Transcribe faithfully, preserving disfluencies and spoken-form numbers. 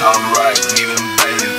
I'm right, leaving baby.